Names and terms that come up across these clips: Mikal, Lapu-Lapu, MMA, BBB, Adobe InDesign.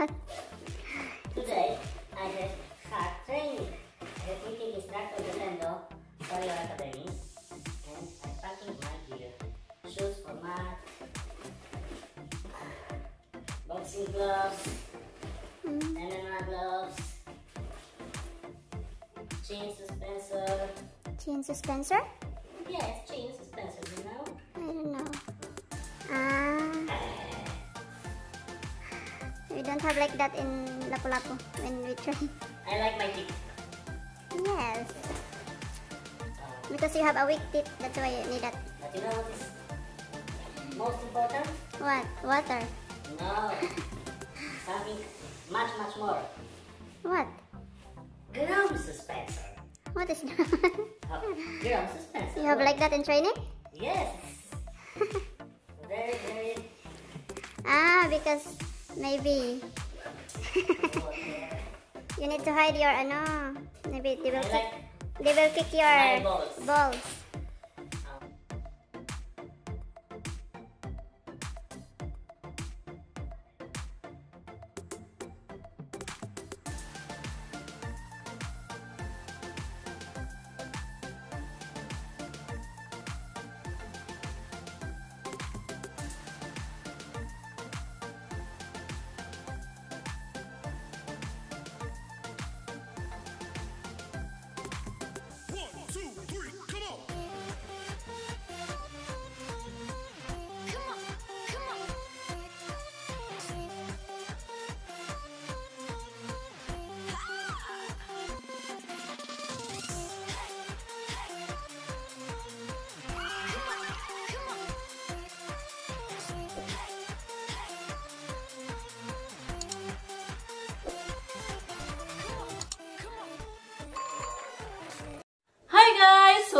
hot. Today, I have hard training. Repeating instructor Nintendo for your academy. And I'm packing my gear. Shoes for mat. Boxing gloves. MMA gloves. Chain suspensor. Chain suspensor? Yes, chain suspensor, you know? I don't know. We don't have like that in Lapu-Lapu when we train. I like my teeth. Yes. Because you have a weak teeth, that's why you need that. But you know what is most important? What? Water. No. Something much, much more. What? Ground suspensor. What is that? Oh, ground suspensor. You have like that in training? Yes. Very, very. Because maybe you need to hide your maybe they will kick your balls.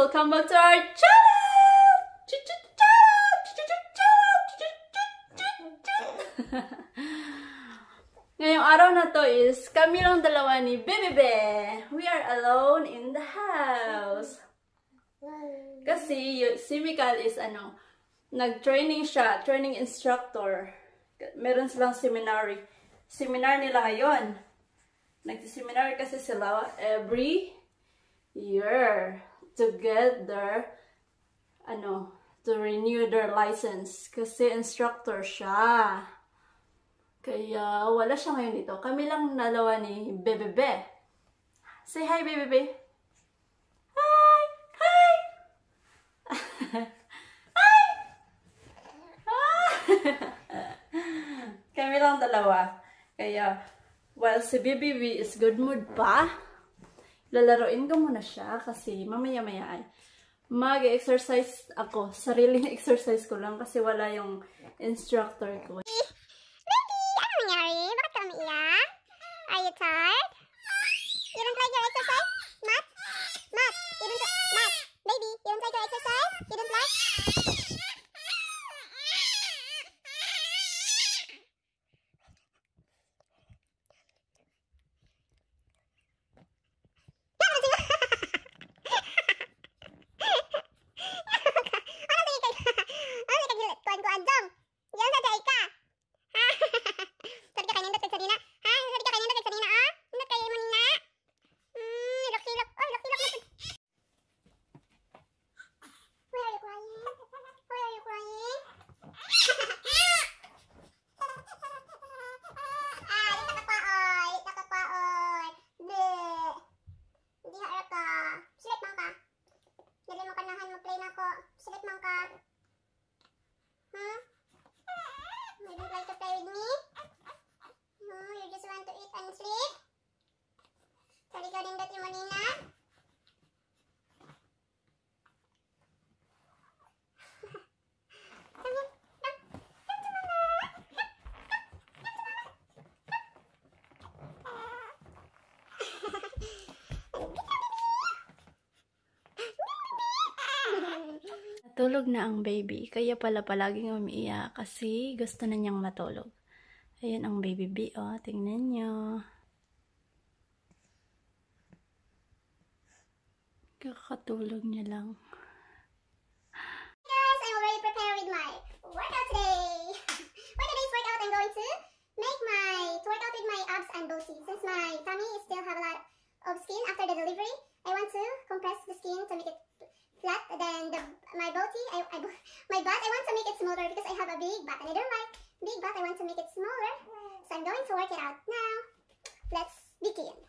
Welcome back to our channel! Ngayong araw na to is kami lang dalawa ni BBB. We are alone in the house. Kasi si Mikal is nag-training siya, training instructor. Meron silang seminary. Seminar nila ngayon. Nagsiseminary kasi sila every year. To get their, to renew their license. Kasi instructor siya. Kaya wala siya ngayon dito. Kami lang dalawa ni BBB. Say hi, BBB. Hi! Hi! Hi! Kami lang dalawa. Kaya, while si BBB is good mood pa, lalaroin ko muna siya kasi mamaya-maya ay mag-exercise ako. Sariling exercise ko lang kasi wala yung instructor ko. Baby, ano nangyari? Bakit ka umiiyak? Are you tired? You don't like your exercise? Math? Math? You don't like math? Baby, you don't like your exercise? You don't like? Tulog na ang baby, kaya pala palaging umiiyak kasi gusto na niyang matulog. Ayan ang baby B, oh, tingnan niyo. Kakatulog niya lang. Guys, I'm already prepared with my workout today. For today's workout, I'm going to make my workout and bossy. Since my tummy still have a lot of skin after the delivery, I want to compress the skin to make it flat. Then my butt, I want to make it smaller because I have a big butt and I don't like big butt. I want to make it smaller, so I'm going to work it out now. Let's begin.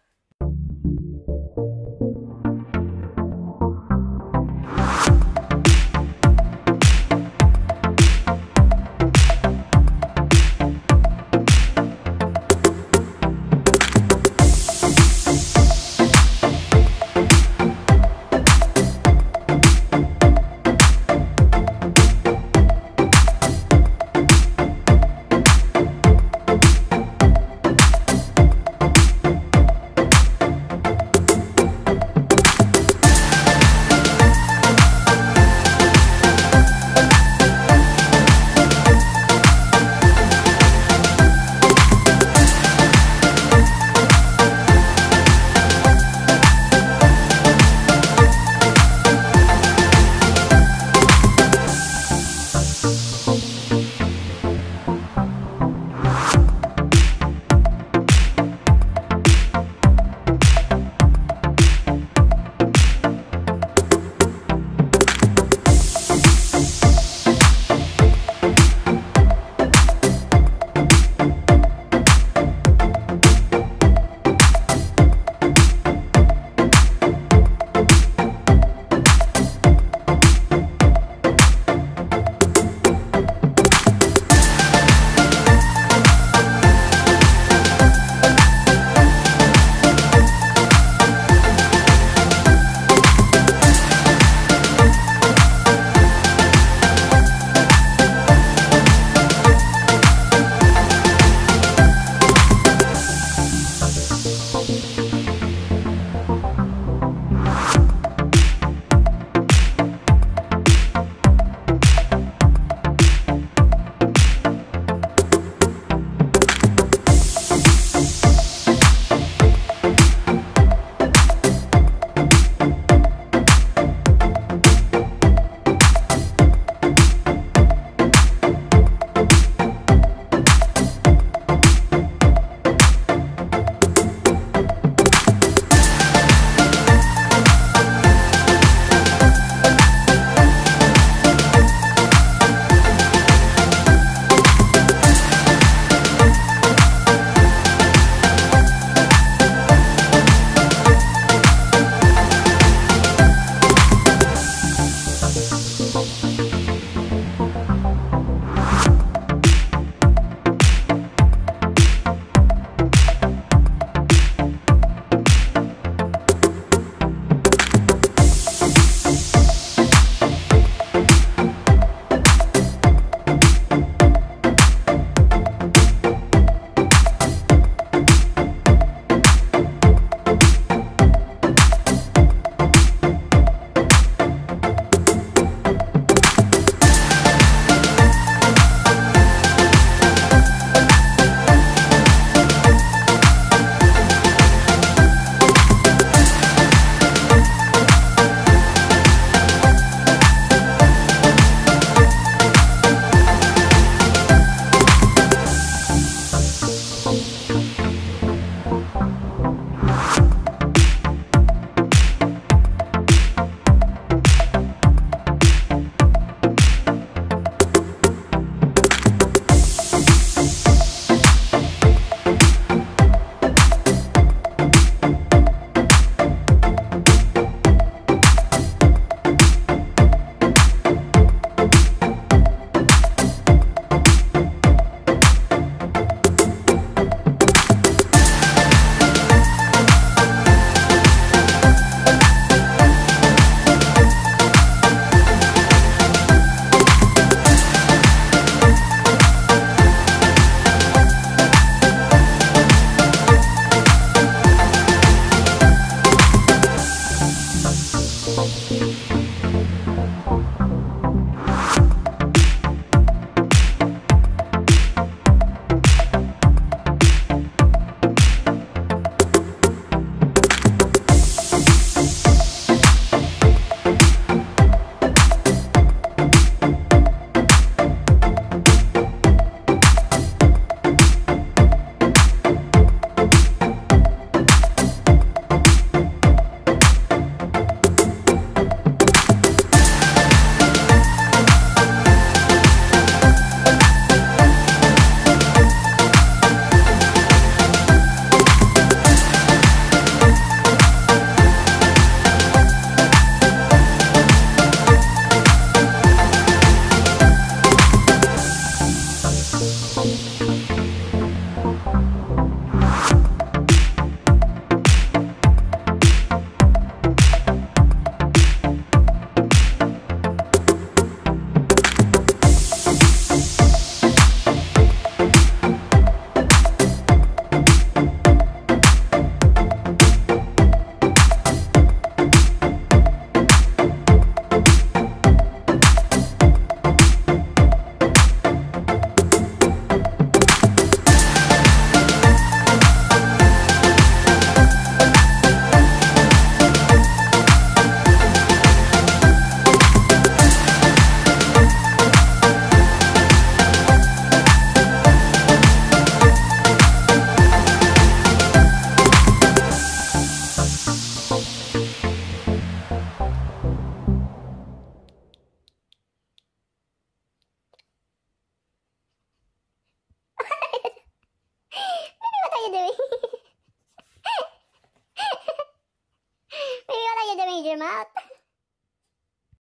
your mouth.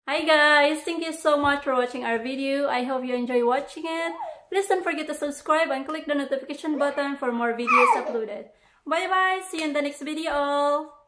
Hi guys! Thank you so much for watching our video. I hope you enjoy watching it. Please don't forget to subscribe and click the notification button for more videos uploaded. Bye bye! See you in the next video all!